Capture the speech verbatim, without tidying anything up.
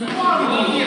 Come on,